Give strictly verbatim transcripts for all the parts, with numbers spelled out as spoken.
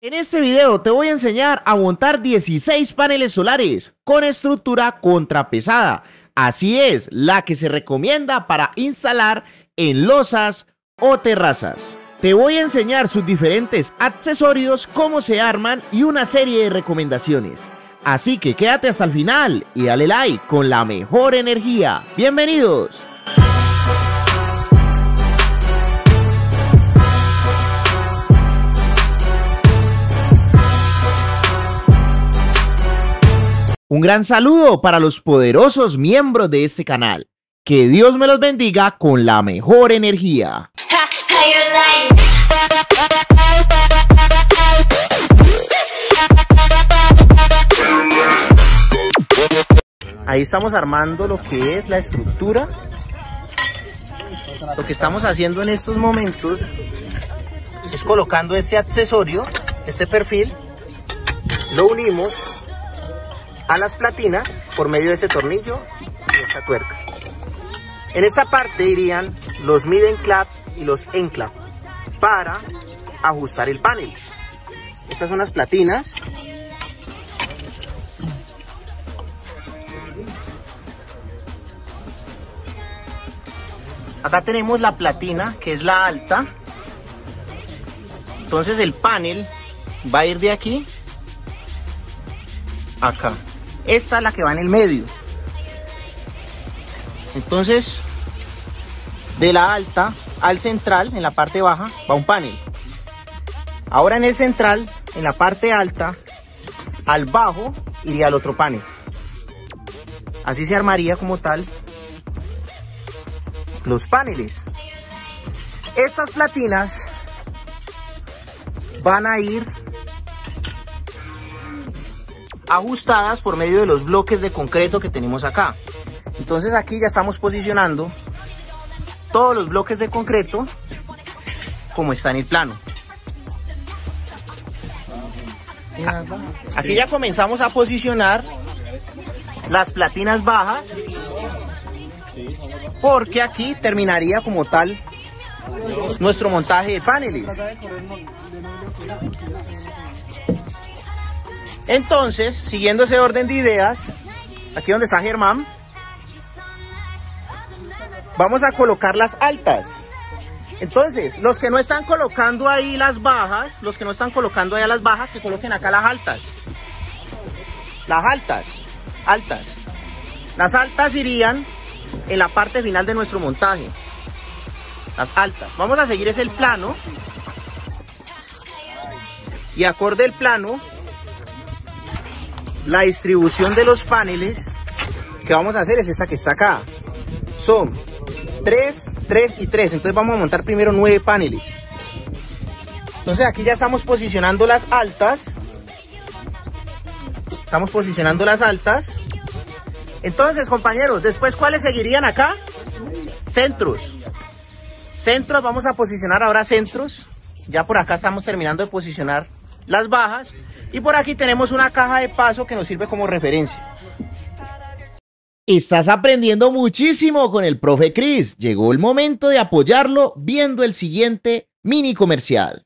En este video te voy a enseñar a montar dieciséis paneles solares con estructura contrapesada. Así es, la que se recomienda para instalar en losas o terrazas. Te voy a enseñar sus diferentes accesorios, cómo se arman y una serie de recomendaciones. Así que quédate hasta el final y dale like con la mejor energía. ¡Bienvenidos! Un gran saludo para los poderosos miembros de este canal. Que Dios me los bendiga con la mejor energía. Ahí estamos armando lo que es la estructura. Lo que estamos haciendo en estos momentos es colocando este accesorio, este perfil, lo unimos a las platinas por medio de este tornillo y esta tuerca. En esta parte irían los mid enclave y los enclave para ajustar el panel. Estas son las platinas. Acá tenemos la platina que es la alta. Entonces el panel va a ir de aquí acá. Esta es la que va en el medio. Entonces, de la alta al central, en la parte baja, va un panel. Ahora en el central, en la parte alta, al bajo, iría el otro panel. Así se armaría como tal los paneles. Estas platinas van a ir ajustadas por medio de los bloques de concreto que tenemos acá. Entonces aquí ya estamos posicionando todos los bloques de concreto como está en el plano. Aquí ya comenzamos a posicionar las platinas bajas, porque aquí terminaría como tal nuestro montaje de paneles. Entonces, siguiendo ese orden de ideas, aquí donde está Germán, vamos a colocar las altas. Entonces, los que no están colocando ahí las bajas, los que no están colocando ahí las bajas, que coloquen acá las altas. Las altas, altas. Las altas irían en la parte final de nuestro montaje. Las altas. Vamos a seguir es el plano. Y acorde al plano, la distribución de los paneles que vamos a hacer es esta que está acá. Son tres, tres y tres. Entonces vamos a montar primero nueve paneles. Entonces aquí ya estamos posicionando las altas. Estamos posicionando las altas. Entonces, compañeros, después, ¿cuáles seguirían acá? Centros. Centros, vamos a posicionar ahora centros. Ya por acá estamos terminando de posicionar las bajas, y por aquí tenemos una caja de paso que nos sirve como referencia. Estás aprendiendo muchísimo con el profe Chris. Llegó el momento de apoyarlo viendo el siguiente mini comercial.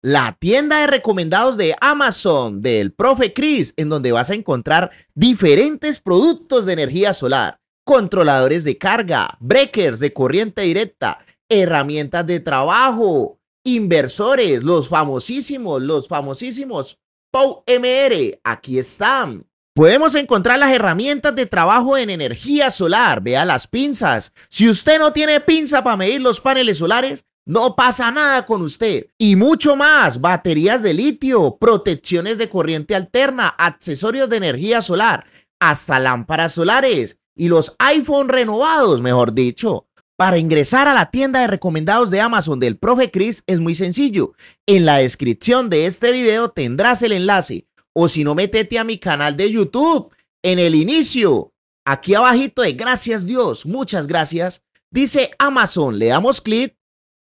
La tienda de recomendados de Amazon del profe Chris, en donde vas a encontrar diferentes productos de energía solar, controladores de carga, breakers de corriente directa, herramientas de trabajo, inversores, los famosísimos, los famosísimos P O U M R, aquí están. Podemos encontrar las herramientas de trabajo en energía solar, vea las pinzas. Si usted no tiene pinza para medir los paneles solares, no pasa nada con usted. Y mucho más, baterías de litio, protecciones de corriente alterna, accesorios de energía solar, hasta lámparas solares y los iPhone renovados, mejor dicho. Para ingresar a la tienda de recomendados de Amazon del profe Chris es muy sencillo. En la descripción de este video tendrás el enlace. O si no, métete a mi canal de YouTube. En el inicio, aquí abajito de gracias Dios, muchas gracias, dice Amazon. Le damos clic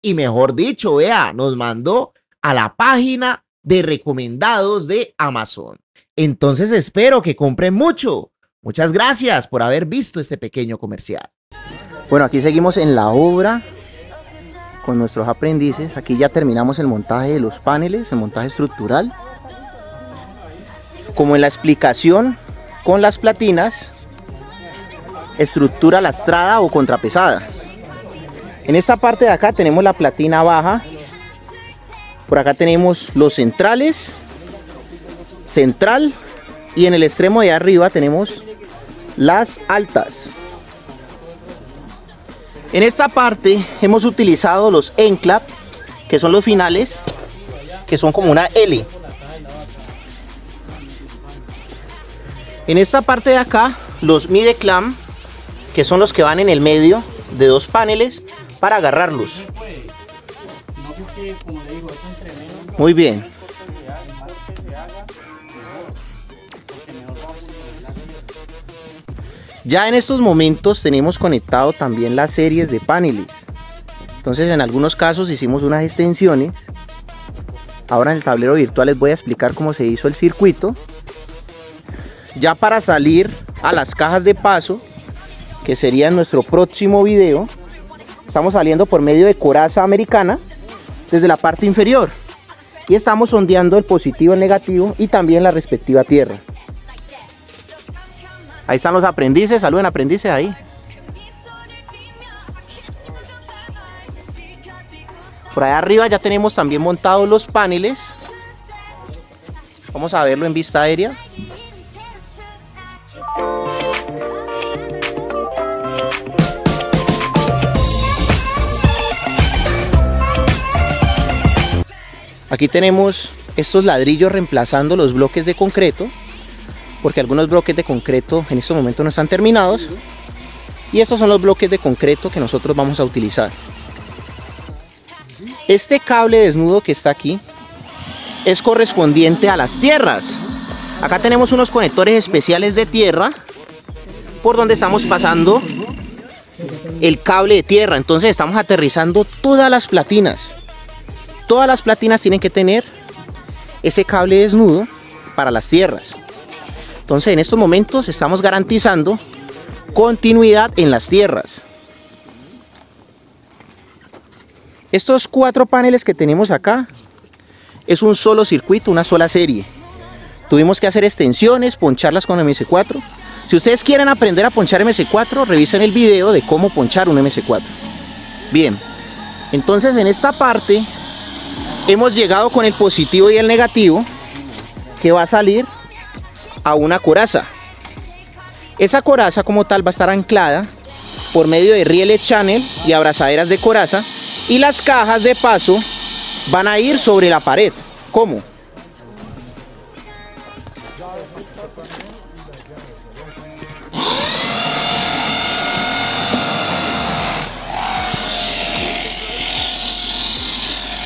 y mejor dicho, vea, nos mandó a la página de recomendados de Amazon. Entonces espero que compren mucho. Muchas gracias por haber visto este pequeño comercial. Bueno, aquí seguimos en la obra. con nuestros aprendices. Aquí ya terminamos el montaje de los paneles, el montaje estructural. Como en la explicación con las platinas, estructura lastrada o contrapesada. En esta parte de acá tenemos la platina baja. Por acá tenemos los centrales, central, y en el extremo de arriba tenemos las altas. En esta parte hemos utilizado los enclap, que son los finales, que son como una L. En esta parte de acá los mide clamp, que son los que van en el medio de dos paneles para agarrarlos. Muy bien. Ya en estos momentos tenemos conectado también las series de paneles. Entonces, en algunos casos hicimos unas extensiones. Ahora en el tablero virtual les voy a explicar cómo se hizo el circuito. Ya para salir a las cajas de paso, que sería nuestro próximo video, estamos saliendo por medio de coraza americana desde la parte inferior y estamos sondeando el positivo, el negativo y también la respectiva tierra. Ahí están los aprendices, saluden aprendices ahí. Por ahí arriba ya tenemos también montados los paneles. Vamos a verlo en vista aérea. Aquí tenemos estos ladrillos reemplazando los bloques de concreto, porque algunos bloques de concreto en estos momentos no están terminados, y estos son los bloques de concreto que nosotros vamos a utilizar. Este cable desnudo que está aquí es correspondiente a las tierras. Acá tenemos unos conectores especiales de tierra por donde estamos pasando el cable de tierra. Entonces estamos aterrizando todas las platinas. Todas las platinas tienen que tener ese cable desnudo para las tierras. Entonces en estos momentos estamos garantizando continuidad en las tierras. Estos cuatro paneles que tenemos acá es un solo circuito, una sola serie. Tuvimos que hacer extensiones, poncharlas con eme ce cuatro. Si ustedes quieren aprender a ponchar eme ce cuatro, revisen el video de cómo ponchar un eme ce cuatro. Bien, entonces en esta parte hemos llegado con el positivo y el negativo que va a salir a una coraza. Esa coraza como tal va a estar anclada por medio de rieles channel y abrazaderas de coraza, y las cajas de paso van a ir sobre la pared. ¿Cómo?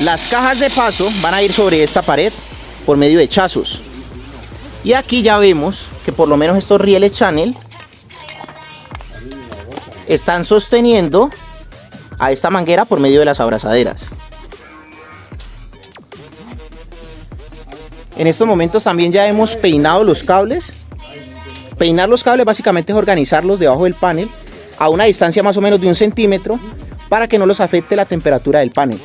Las cajas de paso van a ir sobre esta pared por medio de hachazos. Y aquí ya vemos que por lo menos estos rieles channel están sosteniendo a esta manguera por medio de las abrazaderas. En estos momentos también ya hemos peinado los cables. Peinar los cables básicamente es organizarlos debajo del panel a una distancia más o menos de un centímetro para que no los afecte la temperatura del panel.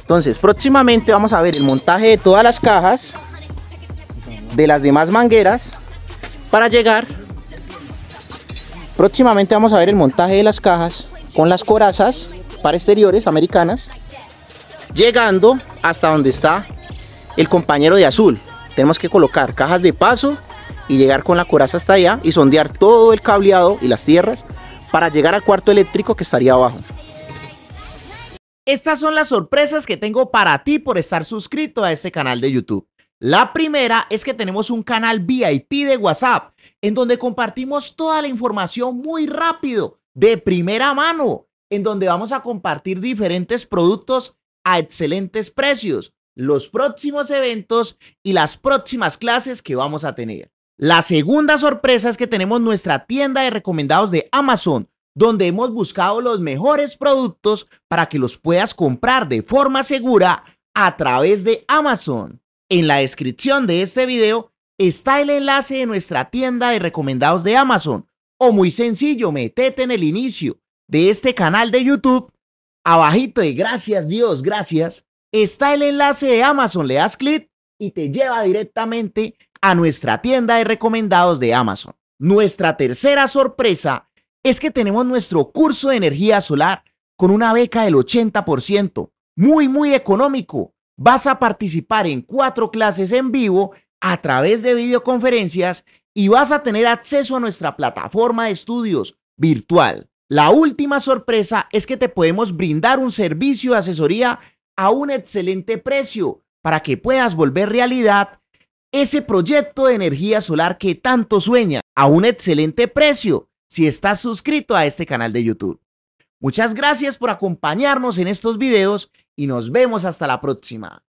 Entonces, próximamente vamos a ver el montaje de todas las cajas, de las demás mangueras, para llegar. Próximamente vamos a ver el montaje de las cajas con las corazas para exteriores americanas, llegando hasta donde está el compañero de azul. Tenemos que colocar cajas de paso y llegar con la coraza hasta allá y sondear todo el cableado y las tierras para llegar al cuarto eléctrico que estaría abajo. Estas son las sorpresas que tengo para ti por estar suscrito a este canal de YouTube. La primera es que tenemos un canal ve i pe de WhatsApp, en donde compartimos toda la información muy rápido, de primera mano, en donde vamos a compartir diferentes productos a excelentes precios, los próximos eventos y las próximas clases que vamos a tener. La segunda sorpresa es que tenemos nuestra tienda de recomendados de Amazon, donde hemos buscado los mejores productos para que los puedas comprar de forma segura a través de Amazon. En la descripción de este video está el enlace de nuestra tienda de recomendados de Amazon, o muy sencillo, métete en el inicio, de este canal de YouTube, abajito de gracias Dios, gracias, está el enlace de Amazon. Le das clic y te lleva directamente a nuestra tienda de recomendados de Amazon. Nuestra tercera sorpresa es que tenemos nuestro curso de energía solar con una beca del ochenta por ciento, muy muy económico. Vas a participar en cuatro clases en vivo a través de videoconferencias y vas a tener acceso a nuestra plataforma de estudios virtual. La última sorpresa es que te podemos brindar un servicio de asesoría a un excelente precio para que puedas volver realidad ese proyecto de energía solar que tanto sueñas a un excelente precio si estás suscrito a este canal de YouTube. Muchas gracias por acompañarnos en estos videos y nos vemos hasta la próxima.